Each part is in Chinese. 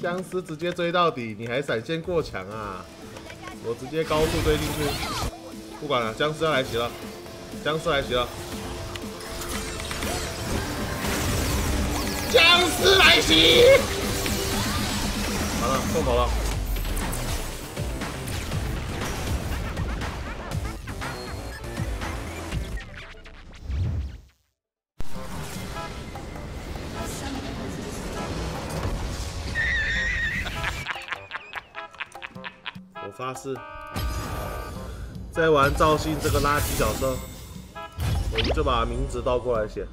僵尸直接追到底，你还闪现过墙啊！我直接高速追进去，不管了，僵尸要来袭了，僵尸来袭了，僵尸来袭！完了，送走了。我发誓，在玩赵信这个垃圾角色，我们就把名字倒过来写。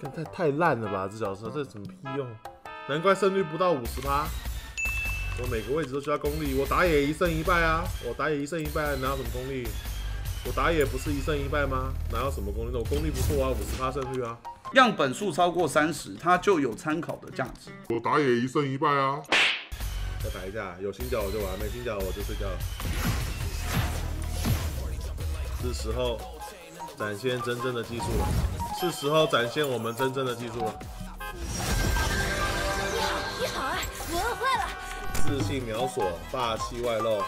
看，太烂了吧，这角色，这什么屁用？难怪胜率不到50%。 我每个位置都需要功力，我打野1胜1败啊！我打野1胜1败，哪有什么功力？我打野不是1胜1败吗？哪有什么功力？我功力不错啊，50%胜率啊！样本数超过30，它就有参考的价值。我打野1胜1败啊！再打一下，有新角我就玩，没新角我就睡觉了。是时候展现真正的技术了，是时候展现我们真正的技术了。你好啊，我饿坏了。 自信秒锁，霸气外露。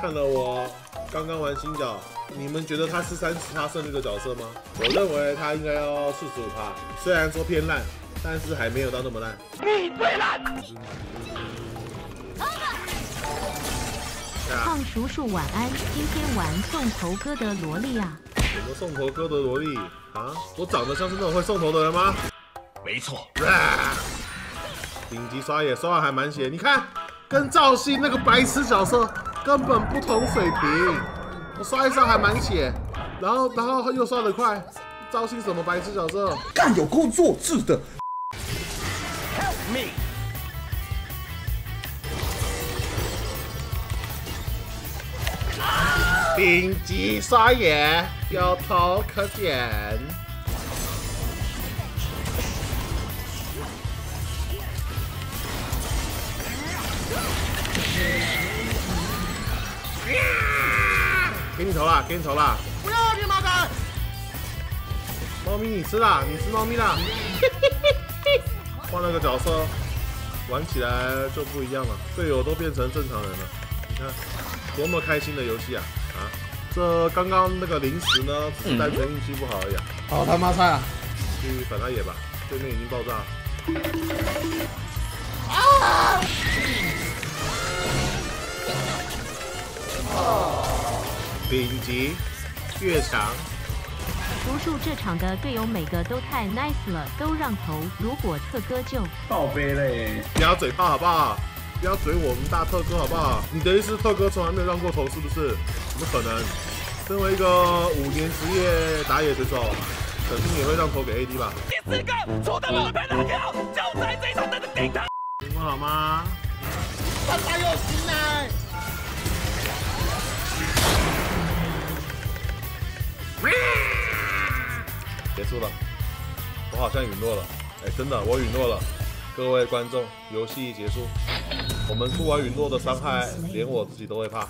看了我刚刚玩新角，你们觉得他是30%胜率的角色吗？我认为他应该要45%，虽然说偏烂，但是还没有到那么烂。你最烂！胖叔叔晚安，今天玩送头哥的萝莉啊？什么送头哥的萝莉啊？我长得像是那种会送头的人吗？没错。顶级刷野刷的还蛮血，你看。 跟赵信那个白痴角色根本不同水平，我刷一刷还蛮血，然后又刷得快。赵信什么白痴角色？干有够弱智的。Help me！ 顶级刷野，有头可点。 给你投啦，给你投啦！不要你妈蛋！猫咪你吃啦，你吃猫咪啦！换了个角色，玩起来就不一样了，队友都变成正常人了。你看，多么开心的游戏啊！啊，这刚刚那个零食呢，只是单纯运气不好而已。好他妈菜啊！去反他野吧，对面已经爆炸。啊！ 顶级越强，叔叔这场的队友每个都太 nice 了，都让头。如果特哥就倒杯嘞，不要嘴炮好不好？不要嘴我们大特哥好不好？你的意思特哥从来没有让过头是不是？怎么可能？身为一个5年职业打野选手，肯定也会让头给 AD 吧？第四个出的我被打掉，就在这场的顶他。情况好吗？他打有心嘞。 结束了，我好像陨落了，哎，真的，我陨落了。各位观众，游戏一结束，我们出完陨落的伤害，连我自己都会怕。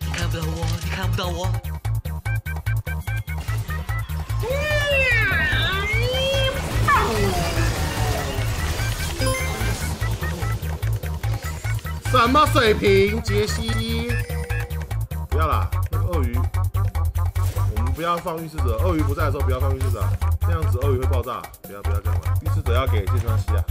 你看不到我，你看不到我。什么水平，杰西？ 不要啦，那个鳄鱼，我们不要放御视者。鳄鱼不在的时候不要放御视者，那样子鳄鱼会爆炸。不要这样玩，御视者要给芥川西啊。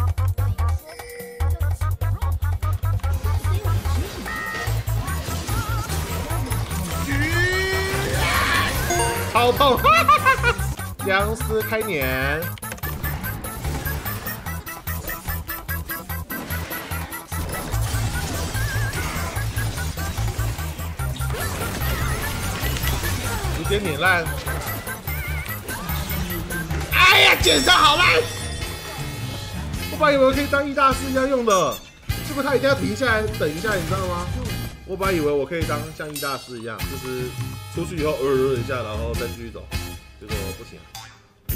好痛！僵尸开年。直接碾烂！哎呀，简直好烂！我本以为我可以当一大师一样用的，结果他一定要停下来等一下，你知道吗？我本以为我可以当像一大师一样，就是出去以后一下，然后再继续走，结果不行。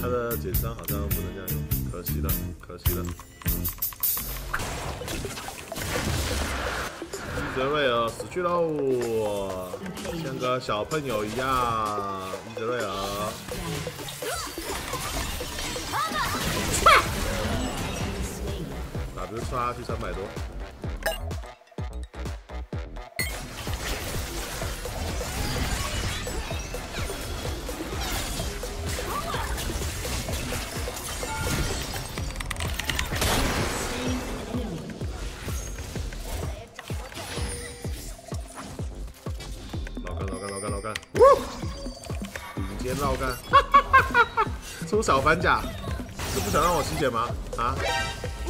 他的简伤好像不能这样用，可惜了，可惜了。伊泽瑞尔死去喽！ 像个小朋友一样，伊泽瑞尔。只是刷下去300多。老干，顶尖老干，出手反甲，是不想让我吸血吗？啊？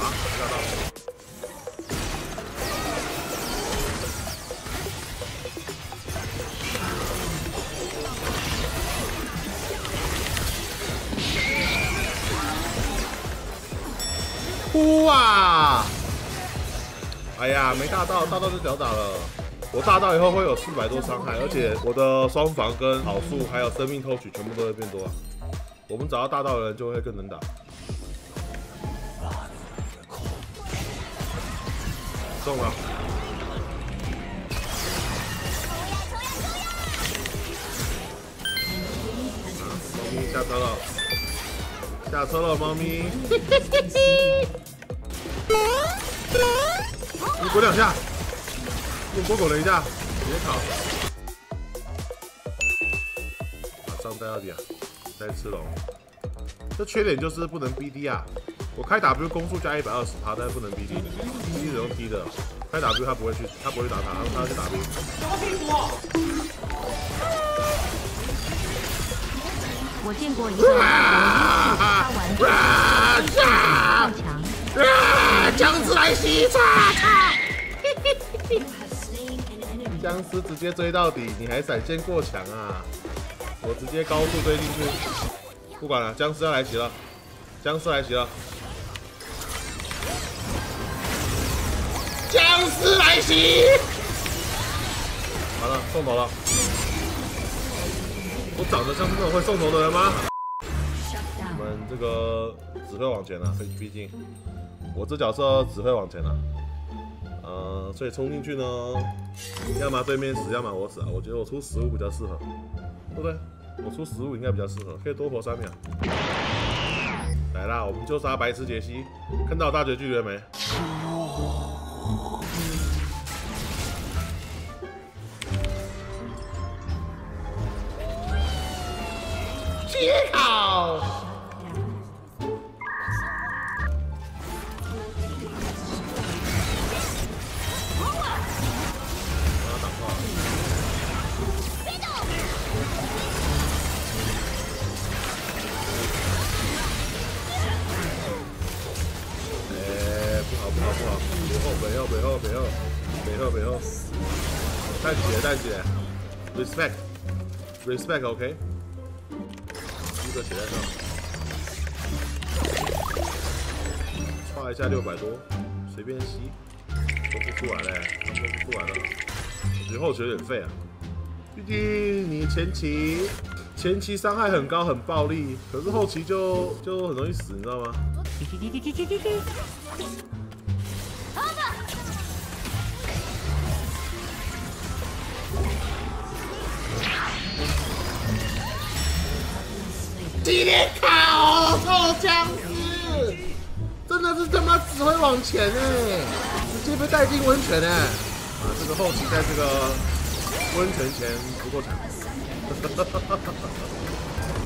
啊！吓到我！ 哭啊！哎呀，没大到，大到就屌打了。我大到以后会有400多伤害，而且我的双防跟跑速还有生命偷取全部都会变多啊。我们找到大到的人就会更能打。中了。猫咪下车了，下车了，猫咪。你滚两下，用波滚了一下，别跑！马上带到底啊，再吃龙。这缺点就是不能 BD 啊。我开 W 攻速加120%，但是不能 BD 只用踢的。开 W 他不会打塔，他要去打兵。我见过一个人一次刷完，超强。 僵尸来袭！僵尸直接追到底，你还闪现过墙啊！我直接高速追进去，不管了，僵尸要来袭了！僵尸来袭了！僵尸来袭！完了，送头了！我长得像这种会送头的人吗？我们这个只会往前了，毕竟。 我这角色只会往前了，所以冲进去呢，要么对面死，要么我死啊。我觉得我出15比较适合，对不对？我出15应该比较适合，可以多活3秒。来啦，我们就杀白痴杰西，看到大绝巨人没？切烤。 北后，淡血 ，respect OK， 一个血在上，刷一下600多，随便吸，都不出来嘞，他们都不出来了，我觉得后血有点废啊，毕竟你前期伤害很高很暴力，可是后期就很容易死，你知道吗？今天靠，臭僵尸，真的是他妈只会往前哎，直接被带进温泉哎！啊，这个后期在这个温泉前不够惨，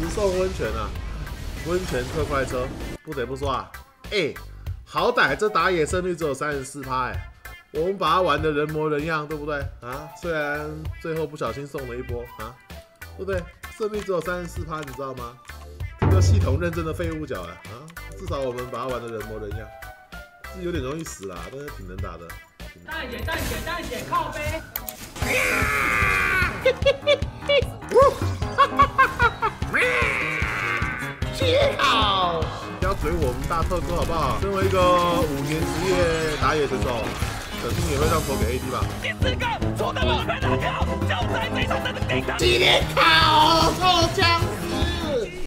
不送温泉啊，温泉特快车，不得不说啊，哎，好歹这打野胜率只有34%哎，我们把它玩的人模人样，对不对啊？虽然最后不小心送了一波啊，对不对？胜率只有34%，你知道吗？ 这系统认真的废物角啊！啊，至少我们把它玩的人模人样，是有点容易死啦，但是挺能打的。淡血，靠背！好，不要嘴我们大特哥好不好？身为一个5年职业打野选手，肯定也会让头给 AD 吧。第四个，冲到我们大跳，就在最上层的顶上。今天靠！